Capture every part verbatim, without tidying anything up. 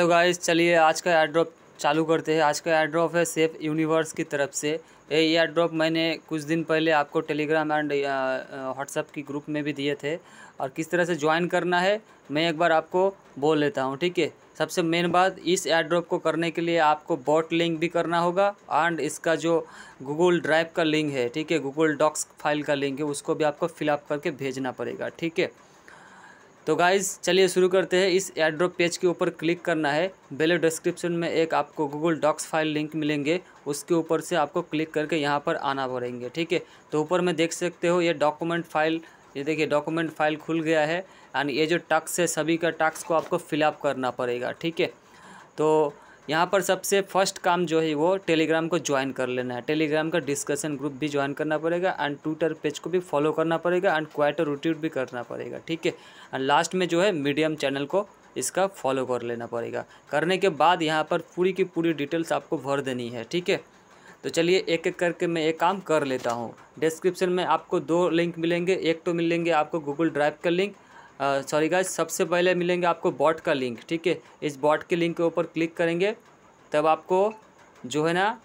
तो गाइस चलिए आज का एयरड्रॉप चालू करते हैं। आज का एयरड्रॉप है सेफ यूनिवर्स की तरफ से। ये एयरड्रॉप मैंने कुछ दिन पहले आपको टेलीग्राम एंड व्हाट्सएप की ग्रुप में भी दिए थे, और किस तरह से ज्वाइन करना है मैं एक बार आपको बोल लेता हूँ, ठीक है। सबसे मेन बात, इस एयरड्रॉप को करने के लिए आपको बॉट लिंक भी करना होगा एंड इसका जो गूगल ड्राइव का लिंक है, ठीक है, गूगल डॉक्स फाइल का लिंक है, उसको भी आपको फिलअप करके भेजना पड़ेगा, ठीक है। तो गाइज़ चलिए शुरू करते हैं। इस एयरड्रॉप पेज के ऊपर क्लिक करना है। बेले डिस्क्रिप्शन में एक आपको गूगल डॉक्स फाइल लिंक मिलेंगे, उसके ऊपर से आपको क्लिक करके यहाँ पर आना पड़ेंगे, ठीक है। तो ऊपर में देख सकते हो ये डॉक्यूमेंट फाइल, ये देखिए डॉक्यूमेंट फाइल खुल गया है एंड ये जो टास्क है सभी का टास्क को आपको फिलअप करना पड़ेगा, ठीक है। तो यहाँ पर सबसे फर्स्ट काम जो है वो टेलीग्राम को ज्वाइन कर लेना है। टेलीग्राम का डिस्कशन ग्रुप भी ज्वाइन करना पड़ेगा एंड ट्विटर पेज को भी फॉलो करना पड़ेगा एंड क्वाइटर रूट्यूट भी करना पड़ेगा, ठीक है। एंड लास्ट में जो है मीडियम चैनल को इसका फॉलो कर लेना पड़ेगा। करने के बाद यहाँ पर पूरी की पूरी डिटेल्स आपको भर देनी है, ठीक है। तो चलिए एक एक करके मैं एक काम कर लेता हूँ। डिस्क्रिप्शन में आपको दो लिंक मिलेंगे, एक तो मिलेंगे आपको गूगल ड्राइव का लिंक, सॉरी गाइस सबसे पहले मिलेंगे आपको बॉट का लिंक, ठीक है। इस बॉट के लिंक के ऊपर क्लिक करेंगे तब आपको जो है ना,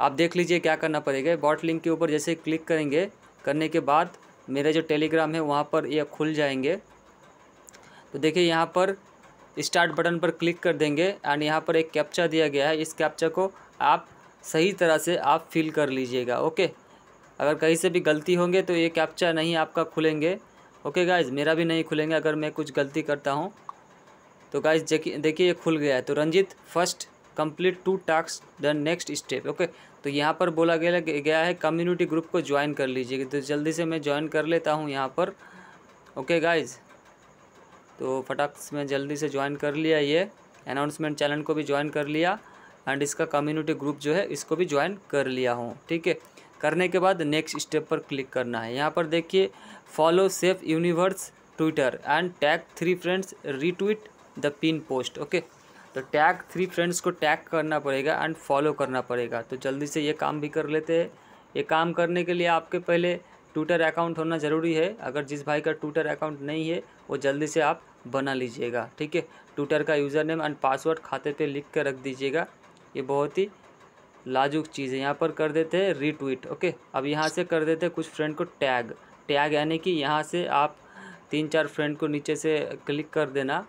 आप देख लीजिए क्या करना पड़ेगा। बॉट लिंक के ऊपर जैसे क्लिक करेंगे, करने के बाद मेरा जो टेलीग्राम है वहाँ पर ये खुल जाएंगे। तो देखिए यहाँ पर स्टार्ट बटन पर क्लिक कर देंगे एंड यहाँ पर एक कैप्चा दिया गया है। इस कैप्चा को आप सही तरह से आप फिल कर लीजिएगा, ओके। अगर कहीं से भी गलती होंगे तो ये कैप्चा नहीं आपका खुलेंगे, ओके गाइज। मेरा भी नहीं खुलेंगे अगर मैं कुछ गलती करता हूँ। तो गाइज देखिए ये खुल गया है। तो Ranjit first complete to task the next step, okay. तो यहाँ पर बोला गया गया है कम्युनिटी ग्रुप को ज्वाइन कर लीजिएगा। तो जल्दी से मैं ज्वाइन कर लेता हूँ यहाँ पर, ओके गाइज। तो फटाक से मैं जल्दी से ज्वाइन कर लिया, ये अनाउंसमेंट चैनल को भी ज्वाइन कर लिया एंड इसका कम्युनिटी ग्रुप जो है इसको भी ज्वाइन कर लिया हूँ, ठीक है। करने के बाद नेक्स्ट स्टेप पर क्लिक करना है। यहाँ पर देखिए follow Safe Universe Twitter and tag three friends retweet the pin post, okay. तो टैग थ्री फ्रेंड्स को टैग करना पड़ेगा एंड फॉलो करना पड़ेगा। तो जल्दी से ये काम भी कर लेते हैं। ये काम करने के लिए आपके पहले ट्विटर अकाउंट होना ज़रूरी है। अगर जिस भाई का ट्विटर अकाउंट नहीं है वो जल्दी से आप बना लीजिएगा, ठीक है। ट्विटर का यूज़र नेम एंड पासवर्ड खाते पर लिख कर रख दीजिएगा, ये बहुत ही लाजुक चीज़ है। यहाँ पर कर देते हैं रीट्वीट, ओके। अब यहाँ से कर देते हैं कुछ फ्रेंड को टैग। टैग यानी कि यहाँ से आप तीन चार फ्रेंड को नीचे से क्लिक कर देना,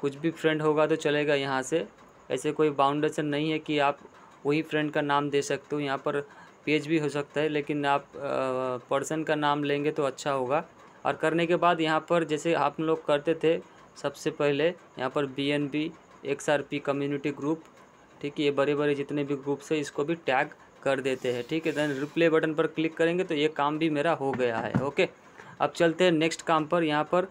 कुछ भी फ्रेंड होगा तो चलेगा। यहाँ से ऐसे कोई बाउंडेशन नहीं है कि आप वही फ्रेंड का नाम दे सकते हो। यहाँ पर पेज भी हो सकता है, लेकिन आप पर्सन का नाम लेंगे तो अच्छा होगा। और करने के बाद यहाँ पर जैसे आप लोग करते थे सबसे पहले, यहाँ पर B N B X R P community group, ठीक है, ये बड़े बड़े जितने भी ग्रुप्स है इसको भी टैग कर देते हैं, ठीक है। देन रिप्ले बटन पर क्लिक करेंगे तो ये काम भी मेरा हो गया है, ओके। अब चलते हैं नेक्स्ट काम पर। यहाँ पर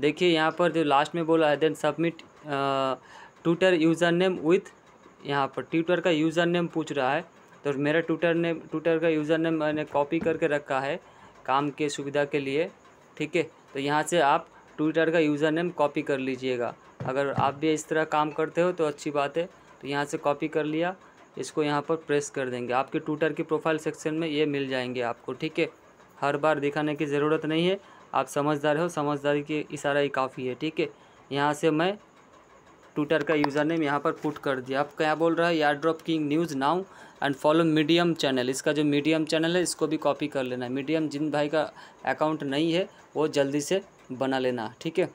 देखिए यहाँ पर जो लास्ट में बोला है then submit Twitter user name with, यहाँ पर ट्विटर का यूज़र नेम पूछ रहा है। तो मेरा ट्विटर नेम ट्विटर का यूज़र नेम मैंने कॉपी करके रखा है काम के सुविधा के लिए, ठीक है। तो यहाँ से आप ट्विटर का यूज़र नेम कॉपी कर लीजिएगा। अगर आप भी इस तरह काम करते हो तो अच्छी बात है। तो यहाँ से कॉपी कर लिया, इसको यहाँ पर प्रेस कर देंगे। आपके ट्विटर के प्रोफाइल सेक्शन में ये मिल जाएंगे आपको, ठीक है। हर बार दिखाने की ज़रूरत नहीं है, आप समझदार हो, समझदारी के इशारा ही काफ़ी है, ठीक है। यहाँ से मैं ट्विटर का यूज़र नेम यहाँ पर पुट कर दिया। आपका यहाँ बोल रहा है airdrop king news now and follow medium channel. इसका जो मीडियम चैनल है इसको भी कॉपी कर लेना है। मीडियम जिन भाई का अकाउंट नहीं है वो जल्दी से बना लेना, ठीक है।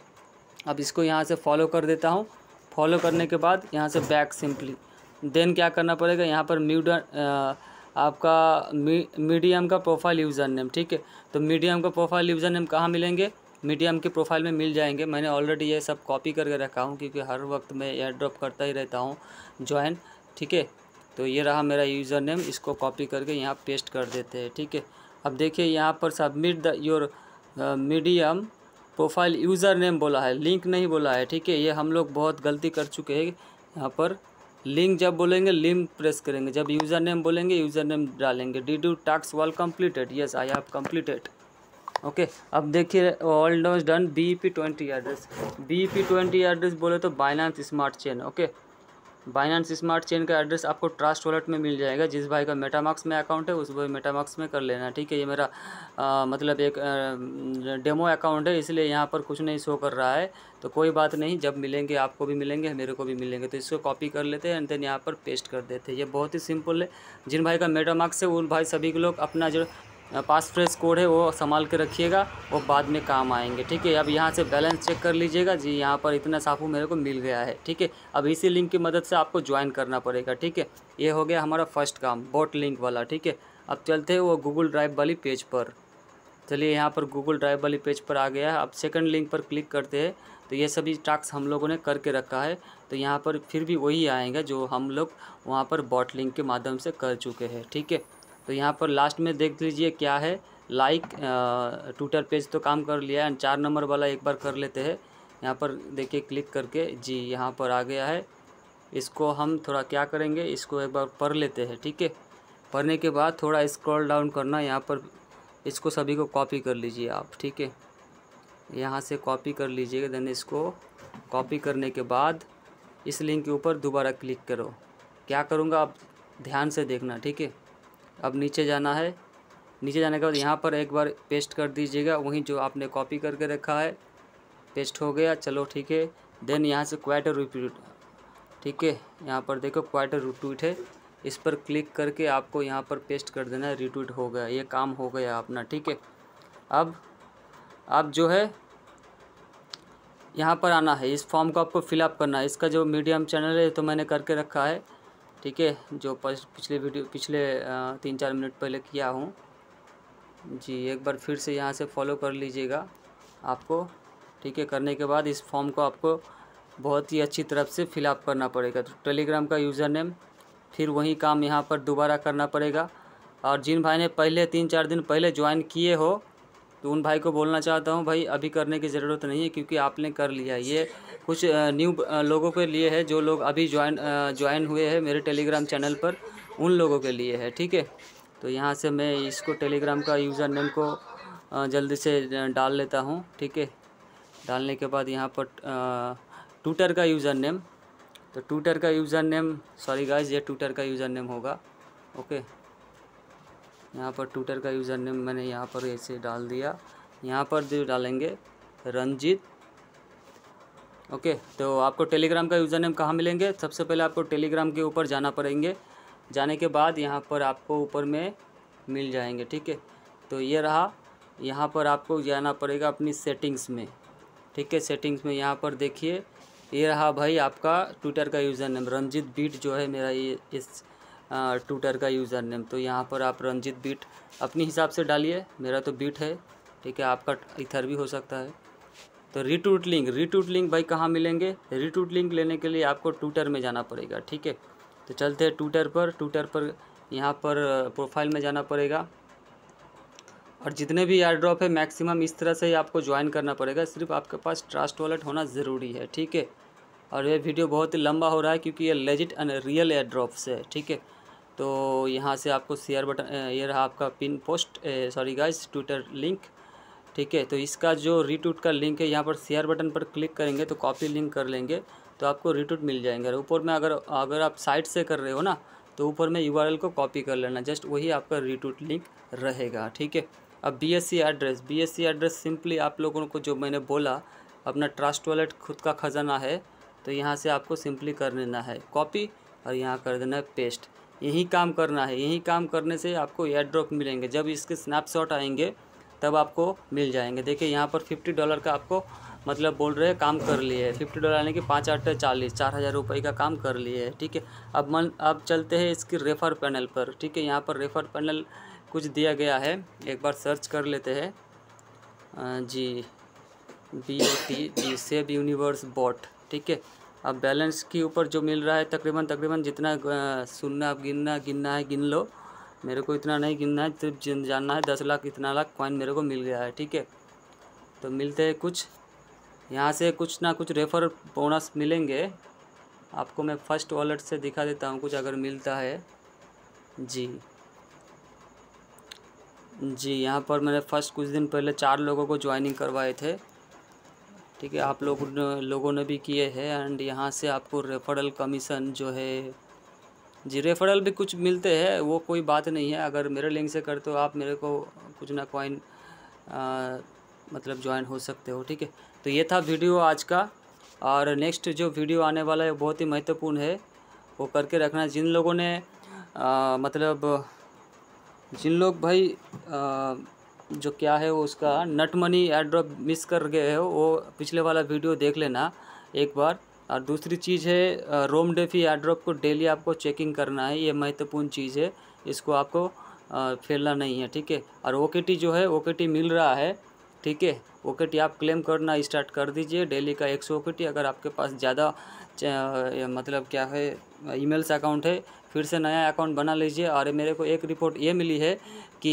अब इसको यहाँ से फॉलो कर देता हूँ। फॉलो करने के बाद यहाँ से बैक सिंपली, देन क्या करना पड़ेगा यहाँ पर मीडियम आपका मी, मीडियम का प्रोफाइल यूज़र नेम, ठीक है। तो मीडियम का प्रोफाइल यूज़र नेम कहाँ मिलेंगे, मीडियम के प्रोफाइल में मिल जाएंगे। मैंने ऑलरेडी ये सब कॉपी करके रखा हूँ क्योंकि हर वक्त मैं एयरड्रॉप करता ही रहता हूँ ज्वाइन, ठीक है। तो ये रहा मेरा यूज़र नेम, इसको कॉपी करके यहाँ पेस्ट कर देते हैं, ठीक है। अब देखिए यहाँ पर submit the your medium profile user name बोला है, लिंक नहीं बोला है, ठीक है। ये हम लोग बहुत गलती कर चुके हैं। यहाँ पर लिंक जब बोलेंगे लिंक प्रेस करेंगे, जब यूज़र नेम बोलेंगे यूज़र नेम डालेंगे। Did you task all completed, yes I have completed, okay. अब देखिए almost done. B E P twenty address, B E P twenty address बोले तो Binance smart chain, okay. Binance smart chain का address आपको trust wallet में मिल जाएगा। जिस भाई का मेटामास्क में अकाउंट है उस भाई मेटामास्क में कर लेना, ठीक है। ये मेरा आ, मतलब एक आ, डेमो अकाउंट है, इसलिए यहाँ पर कुछ नहीं शो कर रहा है, तो कोई बात नहीं, जब मिलेंगे आपको भी मिलेंगे मेरे को भी मिलेंगे। तो इसको कॉपी कर लेते हैं एंड देन यहाँ पर पेस्ट कर देते हैं। ये बहुत ही सिंपल है। जिन भाई का मेटामास्क है उन भाई सभी लोग अपना जो पासफ्रेज कोड है वो संभाल के रखिएगा, वो बाद में काम आएंगे, ठीक है। अब यहाँ से बैलेंस चेक कर लीजिएगा। जी यहाँ पर इतना साफू मेरे को मिल गया है, ठीक है। अब इसी लिंक की मदद से आपको ज्वाइन करना पड़ेगा, ठीक है। ये हो गया हमारा फर्स्ट काम, बॉट लिंक वाला, ठीक है। अब चलते हैं वो गूगल ड्राइव वाली पेज पर। चलिए यहाँ पर गूगल ड्राइव वाली पेज पर आ गया है। अब सेकंड लिंक पर क्लिक करते हैं तो ये सभी टास्क हम लोगों ने करके रखा है, तो यहाँ पर फिर भी वही आएगा जो हम लोग वहाँ पर बॉट लिंक के माध्यम से कर चुके हैं, ठीक है। तो यहाँ पर लास्ट में देख लीजिए क्या है, लाइक ट्विटर पेज तो काम कर लिया है, एंड चार नंबर वाला एक बार कर लेते हैं। यहाँ पर देखिए क्लिक करके जी यहाँ पर आ गया है। इसको हम थोड़ा क्या करेंगे, इसको एक बार पढ़ लेते हैं, ठीक है। पढ़ने के बाद थोड़ा स्क्रॉल डाउन करना, यहाँ पर इसको सभी को कॉपी कर लीजिए आप, ठीक है। यहाँ से कॉपी कर लीजिएगा, देन इसको कॉपी करने के बाद इस लिंक के ऊपर दोबारा क्लिक करो। क्या करूँगा आप ध्यान से देखना, ठीक है। अब नीचे जाना है, नीचे जाने के बाद यहाँ पर एक बार पेस्ट कर दीजिएगा वहीं जो आपने कॉपी करके रखा है। पेस्ट हो गया, चलो ठीक है। देन यहाँ से क्वाइट रिट्वीट, ठीक है। यहाँ पर देखो क्वाइट रिट्वीट है, इस पर क्लिक करके आपको यहाँ पर पेस्ट कर देना है। रिट्वीट हो गया, ये काम हो गया अपना, ठीक है। अब आप जो है यहाँ पर आना है, इस फॉर्म को आपको फिलअप करना है। इसका जो मीडियम चैनल है तो मैंने करके रखा है, ठीक है, जो पिछले वीडियो पिछले तीन चार मिनट पहले किया हूँ। जी एक बार फिर से यहाँ से फॉलो कर लीजिएगा आपको, ठीक है। करने के बाद इस फॉर्म को आपको बहुत ही अच्छी तरफ से फिलअप करना पड़ेगा। तो टेलीग्राम का यूज़र नेम, फिर वही काम यहाँ पर दोबारा करना पड़ेगा। और जिन भाई ने पहले तीन चार दिन पहले ज्वाइन किए हो तो उन भाई को बोलना चाहता हूँ, भाई अभी करने की ज़रूरत नहीं है क्योंकि आपने कर लिया। ये कुछ न्यू लोगों के लिए है, जो लोग अभी ज्वाइन ज्वाइन हुए हैं मेरे टेलीग्राम चैनल पर, उन लोगों के लिए है, ठीक है। तो यहाँ से मैं इसको टेलीग्राम का यूज़र नेम को जल्दी से डाल लेता हूँ, ठीक है। डालने के बाद यहाँ पर ट्विटर का यूज़र नेम, तो ट्विटर का यूज़र नेम सॉरी गाइज ये ट्विटर का यूज़र नेम होगा, ओके। यहाँ पर ट्विटर का यूज़र नेम मैंने यहाँ पर ऐसे डाल दिया। यहाँ पर जो डालेंगे रंजीत, ओके। तो आपको टेलीग्राम का यूज़र नेम कहाँ मिलेंगे, सबसे पहले आपको टेलीग्राम के ऊपर जाना पड़ेंगे। जाने के बाद यहाँ पर आपको ऊपर में मिल जाएंगे, ठीक है। तो ये रहा, यहाँ पर आपको जाना पड़ेगा अपनी सेटिंग्स में, ठीक है। सेटिंग्स में यहाँ पर देखिए, ये रहा भाई आपका ट्विटर का यूज़र नेम रंजीत बीट, जो है मेरा ये इस ट्विटर का यूज़र नेम। तो यहाँ पर आप रंजीत बीट अपने हिसाब से डालिए, मेरा तो बीट है, ठीक है, आपका इथर भी हो सकता है। तो रिट्वीट लिंक, रिट्वीट लिंक भाई कहाँ मिलेंगे, रिट्वीट लिंक लेने के लिए आपको ट्विटर में जाना पड़ेगा, ठीक है। तो चलते हैं ट्विटर पर। ट्विटर पर यहाँ पर प्रोफाइल में जाना पड़ेगा, और जितने भी एयर ड्रॉप है मैक्सिमम इस तरह से ही आपको ज्वाइन करना पड़ेगा। सिर्फ आपके पास ट्रस्ट वॉलेट होना ज़रूरी है, ठीक है। और ये वीडियो बहुत ही लंबा हो रहा है क्योंकि ये legit and real airdrops है, ठीक है। तो यहाँ से आपको शेयर बटन, ये रहा आपका pin post sorry guys Twitter link, ठीक है। तो इसका जो रिट्वीट का लिंक है यहाँ पर शेयर बटन पर क्लिक करेंगे तो कॉपी लिंक कर लेंगे तो आपको रिट्वीट मिल जाएंगे। ऊपर में अगर अगर आप साइट से कर रहे हो ना तो ऊपर में यूआरएल को कॉपी कर लेना, जस्ट वही आपका रिट्वीट लिंक रहेगा, ठीक है। अब B S C address, B S C address simply आप लोगों को जो मैंने बोला अपना ट्रस्ट वॉलेट खुद का खजाना है, तो यहाँ से आपको सिंपली कर लेना है कॉपी और यहाँ कर देना है पेस्ट। यही काम करना है, यही काम करने से आपको एयर ड्रॉप मिलेंगे। जब इसके स्नैपशॉट आएंगे तब आपको मिल जाएंगे। देखिए यहाँ पर फिफ्टी डॉलर का आपको मतलब बोल रहे हैं काम कर लिए है, फिफ्टी डॉलर यानी कि पाँच आठ चालीस चार हज़ार रुपये का काम कर लिए है, ठीक है। अब मन अब चलते हैं इसकी रेफर पैनल पर, ठीक है। यहाँ पर रेफर पैनल कुछ दिया गया है, एक बार सर्च कर लेते हैं। G B O T G safe universe bot, ठीक है। अब बैलेंस के ऊपर जो मिल रहा है तकरीबन तकरीबन जितना सुनना गिनना गिनना है गिन लो, मेरे को इतना नहीं गिनना है, सिर्फ जानना है दस लाख इतना लाख कॉइन मेरे को मिल गया है, ठीक है। तो मिलते हैं कुछ, यहाँ से कुछ ना कुछ रेफर बोनस मिलेंगे आपको। मैं फर्स्ट वॉलेट से दिखा देता हूँ कुछ अगर मिलता है। जी जी यहाँ पर मैंने फर्स्ट कुछ दिन पहले चार लोगों को ज्वाइनिंग करवाए थे, ठीक है, आप लोग लोगों ने भी किए हैं। एंड यहाँ से आपको रेफरल कमीशन जो है जी, रेफरल भी कुछ मिलते हैं, वो कोई बात नहीं है। अगर मेरे लिंक से करते हो आप, मेरे को कुछ ना कॉइन मतलब ज्वाइन हो सकते हो। ठीक है, तो ये था वीडियो आज का। और नेक्स्ट जो वीडियो आने वाला है बहुत ही महत्वपूर्ण है, वो करके रखना है। जिन लोगों ने आ, मतलब जिन लोग भाई आ, जो क्या है वो उसका नट मनी एड्रॉप मिस कर गए हो, वो पिछले वाला वीडियो देख लेना एक बार। और दूसरी चीज़ है रोम डेफी एड्रॉप को डेली आपको चेकिंग करना है, ये महत्वपूर्ण चीज़ है, इसको आपको फैलना नहीं है। ठीक है, और ओकेटी जो है ओकेटी मिल रहा है, ठीक है, ओकेटी आप क्लेम करना स्टार्ट कर दीजिए, डेली का एक सौ ओकेटी। अगर आपके पास ज़्यादा मतलब क्या है ईमेल्स अकाउंट है, फिर से नया अकाउंट बना लीजिए। और मेरे को एक रिपोर्ट ये मिली है कि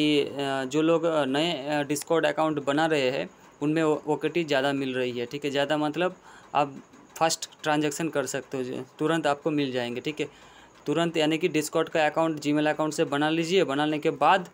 जो लोग नए डिस्कॉर्ड अकाउंट बना रहे हैं उनमें ओकेटी ज़्यादा मिल रही है। ठीक है, ज़्यादा मतलब आप फास्ट ट्रांजैक्शन कर सकते हो, तुरंत आपको मिल जाएंगे। ठीक है, तुरंत यानी कि डिस्कॉर्ड का अकाउंट जीमेल अकाउंट से बना लीजिए, बनाने के बाद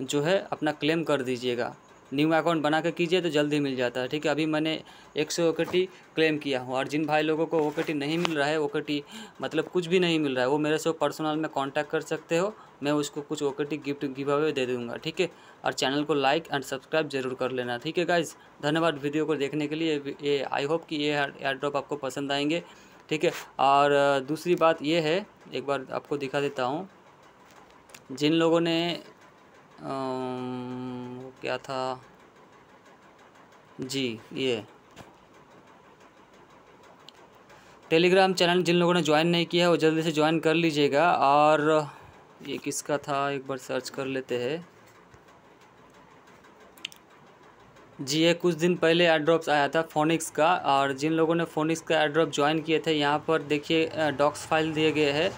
जो है अपना क्लेम कर दीजिएगा। न्यू अकाउंट बना के कीजिए तो जल्दी मिल जाता है। ठीक है, अभी मैंने एक सौ ओकेटी क्लेम किया हूँ। और जिन भाई लोगों को ओकेटी नहीं मिल रहा है, ओकेटी मतलब कुछ भी नहीं मिल रहा है, वो मेरे से पर्सनल में कांटेक्ट कर सकते हो, मैं उसको कुछ ओकेटी गिफ्ट गिव अवे दे दूँगा। ठीक है, और चैनल को लाइक एंड सब्सक्राइब जरूर कर लेना। ठीक है गाइज, धन्यवाद वीडियो को देखने के लिए। ये आई होप कि ये एयरड्रॉप आपको पसंद आएंगे। ठीक है, और दूसरी बात ये है, एक बार आपको दिखा देता हूँ। जिन लोगों ने Um, क्या था जी, ये टेलीग्राम चैनल जिन लोगों ने ज्वाइन नहीं किया है वो जल्दी से ज्वाइन कर लीजिएगा। और ये किसका था, एक बार सर्च कर लेते हैं जी। ये कुछ दिन पहले एड्रॉप्स आया था फोनिक्स का, और जिन लोगों ने फोनिक्स का एड्रॉप ज्वाइन किए थे, यहाँ पर देखिए डॉक्स फाइल दिए गए हैं।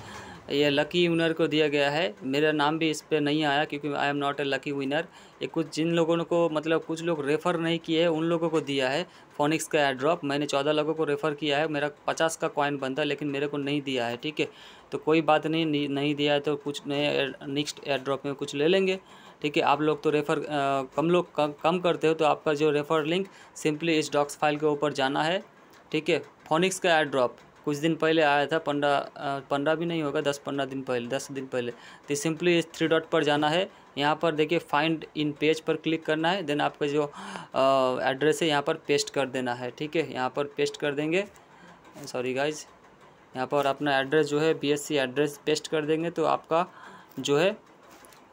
ये लकी विनर को दिया गया है, मेरा नाम भी इस पर नहीं आया क्योंकि I am not a lucky winner. ये कुछ जिन लोगों ने को मतलब कुछ लोग रेफ़र नहीं किए हैं उन लोगों को दिया है फोनिक्स का एड्रॉप। मैंने चौदह लोगों को रेफ़र किया है, मेरा पचास का कॉइन बनता है, लेकिन मेरे को नहीं दिया है। ठीक है, तो कोई बात नहीं, नहीं दिया है तो कुछ नए नेक्स्ट एड्रॉप में कुछ ले लेंगे। ठीक है, आप लोग तो रेफ़र कम लोग कम करते हो, तो आपका जो रेफ़र लिंक सिंपली इस डॉक्स फाइल के ऊपर जाना है। ठीक है, फोनिक्स का एड्रॉप कुछ दिन पहले आया था, पंद्रह पंद्रह भी नहीं होगा, दस पंद्रह दिन पहले दस दिन पहले। तो सिंपली इस थ्री डॉट पर जाना है, यहाँ पर देखिए फाइंड इन पेज पर क्लिक करना है, देन आपका जो एड्रेस है यहाँ पर पेस्ट कर देना है। ठीक है, यहाँ पर पेस्ट कर देंगे, सॉरी गाइज, यहाँ पर अपना एड्रेस जो है बीएससी एड्रेस पेस्ट कर देंगे तो आपका जो है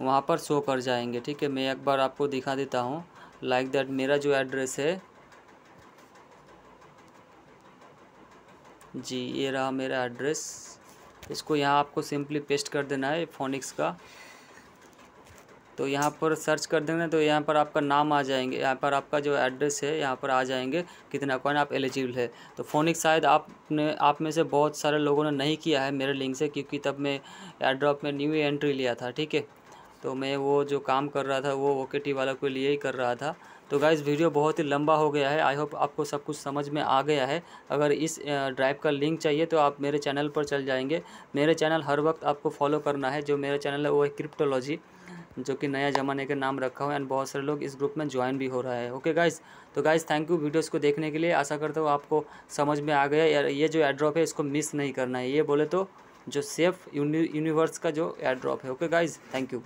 वहाँ पर शो कर जाएंगे। ठीक है, मैं एक बार आपको दिखा देता हूँ लाइक दैट। मेरा जो एड्रेस है जी, ये रहा मेरा एड्रेस, इसको यहाँ आपको सिंपली पेस्ट कर देना है फोनिक्स का। तो यहाँ पर सर्च कर देना, तो यहाँ पर आपका नाम आ जाएंगे, यहाँ पर आपका जो एड्रेस है यहाँ पर आ जाएंगे, कितना कॉइन आप एलिजिबल है। तो फोनिक्स शायद आपने आप में से बहुत सारे लोगों ने नहीं किया है मेरे लिंक से, क्योंकि तब मैं एड्रॉप में न्यू एंट्री लिया था। ठीक है, तो मैं वो जो काम कर रहा था वो ओकेटी वाला के लिए ही कर रहा था। तो गाइज़ वीडियो बहुत ही लंबा हो गया है, आई होप आपको सब कुछ समझ में आ गया है। अगर इस ड्राइव का लिंक चाहिए तो आप मेरे चैनल पर चल जाएंगे। मेरे चैनल हर वक्त आपको फॉलो करना है, जो मेरा चैनल है वो है क्रिप्टोलॉजी, जो कि नया ज़माने के नाम रखा हुआ है। एंड बहुत सारे लोग इस ग्रुप में ज्वाइन भी हो रहा है। ओके गाइज़, तो गाइज़ थैंक यू वीडियोस को देखने के लिए। आशा करता हूँ आपको समझ में आ गया यार, ये जो एड्रॉप है इसको मिस नहीं करना है, ये बोले तो जो सेफ यूनिवर्स का जो एड्रॉप है। Okay guys, thank you.